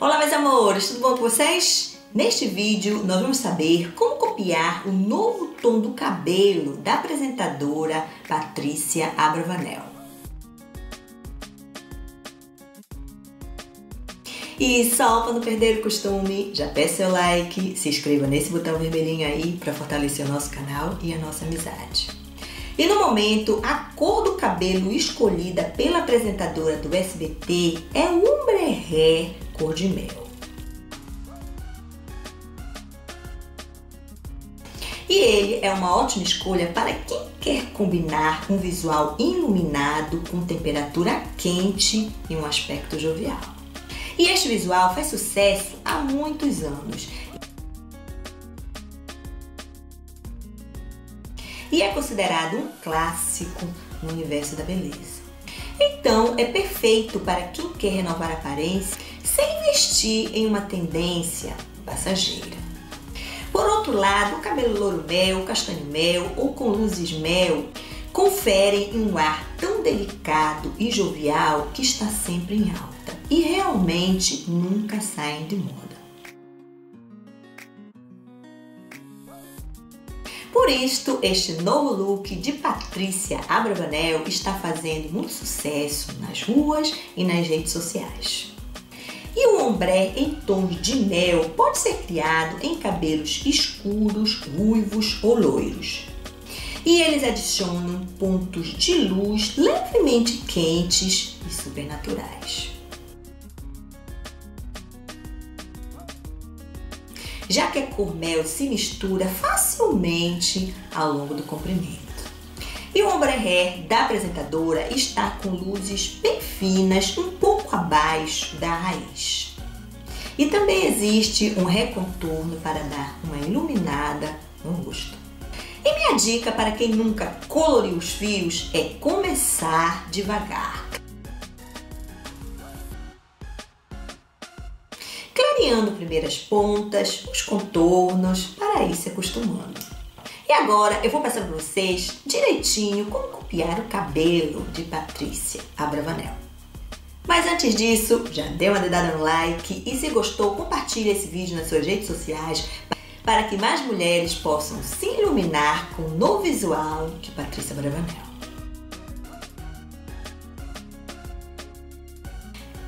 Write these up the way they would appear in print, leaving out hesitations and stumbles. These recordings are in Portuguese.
Olá meus amores, tudo bom com vocês? Neste vídeo nós vamos saber como copiar o novo tom do cabelo da apresentadora Patrícia Abravanel. E só para não perder o costume, já peça seu like, se inscreva nesse botão vermelhinho aí para fortalecer o nosso canal e a nossa amizade. E no momento, a cor do cabelo escolhida pela apresentadora do SBT é o ombre hair cor de mel. E ele é uma ótima escolha para quem quer combinar um visual iluminado com temperatura quente e um aspecto jovial. E este visual faz sucesso há muitos anos e é considerado um clássico no universo da beleza. Então, é perfeito para quem quer renovar a aparência sem investir em uma tendência passageira. Por outro lado, o cabelo louro mel, castanho mel ou com luzes mel conferem um ar tão delicado e jovial que está sempre em alta e realmente nunca saem de moda. Por isto, este novo look de Patrícia Abravanel está fazendo muito sucesso nas ruas e nas redes sociais. E o ombré em tons de mel pode ser criado em cabelos escuros, ruivos ou loiros. E eles adicionam pontos de luz levemente quentes e supernaturais. Já que a cor mel se mistura facilmente ao longo do comprimento. E o ombre hair da apresentadora está com luzes bem finas, um pouco abaixo da raiz. E também existe um recontorno para dar uma iluminada no rosto. E minha dica para quem nunca coloriu os fios é começar devagar, clareando primeiras pontas, os contornos, para ir se acostumando. E agora eu vou passar para vocês direitinho como copiar o cabelo de Patrícia Abravanel. Mas antes disso, já dê uma dedada no like e se gostou, compartilhe esse vídeo nas suas redes sociais para que mais mulheres possam se iluminar com o novo visual de Patrícia Abravanel.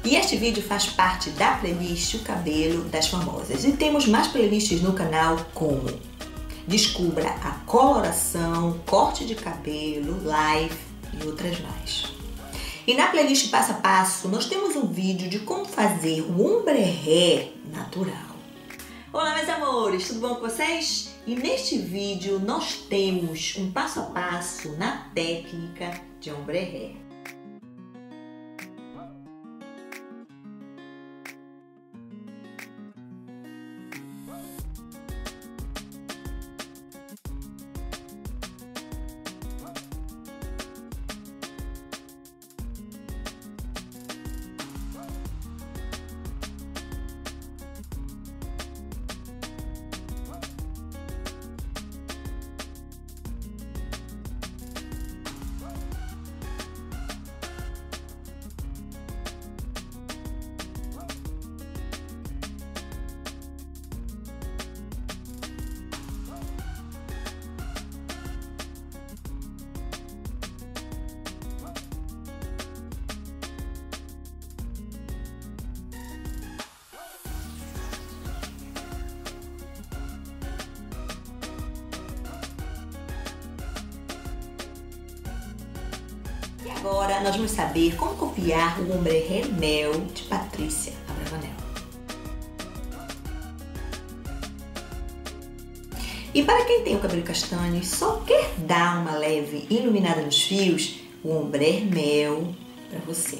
E este vídeo faz parte da playlist O Cabelo das Famosas e temos mais playlists no canal como Descubra a coloração, corte de cabelo, live e outras mais. E na playlist passo a passo, nós temos um vídeo de como fazer o ombre hair natural. Olá meus amores, tudo bom com vocês? E neste vídeo nós temos um passo a passo na técnica de ombre hair. Agora nós vamos saber como copiar o ombre hair mel de Patrícia Abravanel. E para quem tem o cabelo castanho e só quer dar uma leve iluminada nos fios, o ombre hair mel para você.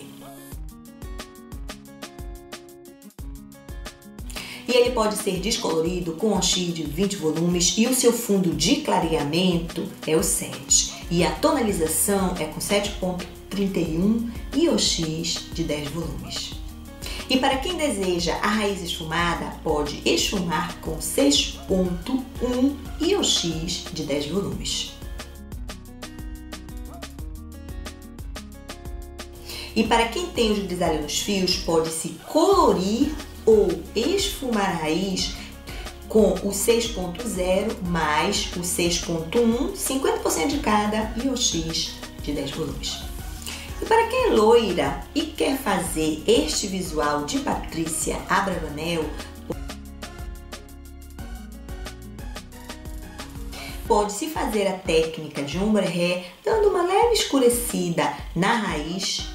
E ele pode ser descolorido com um X de 20 volumes e o seu fundo de clareamento é o 7. E a tonalização é com 7.31 e o X de 10 volumes. E para quem deseja a raiz esfumada, pode esfumar com 6.1 e o X de 10 volumes. E para quem tem os grisalhos nos fios, pode se colorir ou esfumar a raiz com o 6.0 mais o 6.1, 50% de cada e o X de 10 volumes. E para quem é loira e quer fazer este visual de Patrícia Abravanel, pode-se fazer a técnica de ombre ré, dando uma leve escurecida na raiz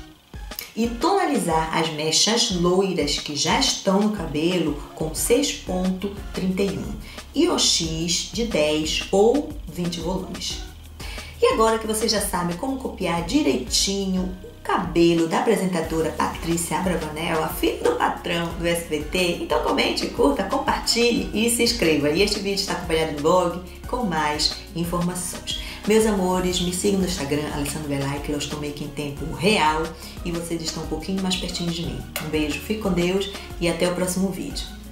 e tonalizar as mechas loiras que já estão no cabelo com 6.31 e o X de 10 ou 20 volumes. E agora que você já sabe como copiar direitinho o cabelo da apresentadora Patrícia Abravanel, a filha do patrão do SBT, então comente, curta, compartilhe e se inscreva. E este vídeo está acompanhado no blog com mais informações. Meus amores, me sigam no Instagram, Alessandra Welij, que eu estou meio que em tempo real e vocês estão um pouquinho mais pertinho de mim. Um beijo, fique com Deus e até o próximo vídeo.